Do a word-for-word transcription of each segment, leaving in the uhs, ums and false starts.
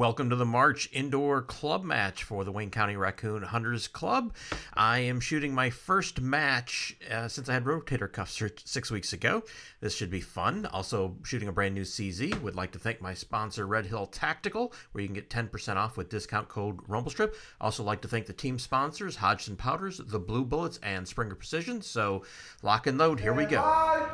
Welcome to the March Indoor Club Match for the Wayne County Raccoon Hunters Club. I am shooting my first match uh, since I had rotator cuffs six weeks ago. This should be fun. Also shooting a brand new C Z. Would like to thank my sponsor, Red Hill Tactical, where you can get ten percent off with discount code RumbleStrip. Also like to thank the team sponsors, Hodgdon Powders, the Blue Bullets, and Springer Precision. So lock and load, here we go.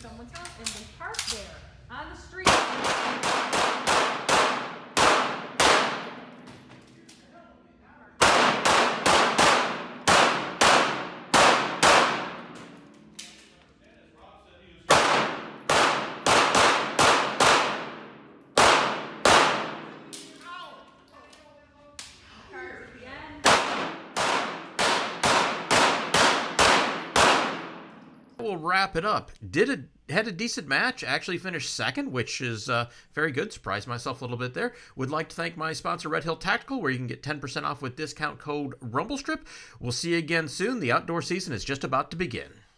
Someone's house and they park there on the street. We'll wrap it up. Did a had a decent match. Actually finished second, which is uh, very good. Surprised myself a little bit there. Would like to thank my sponsor, Red Hill Tactical, where you can get ten percent off with discount code RumbleStrip. We'll see you again soon. The outdoor season is just about to begin.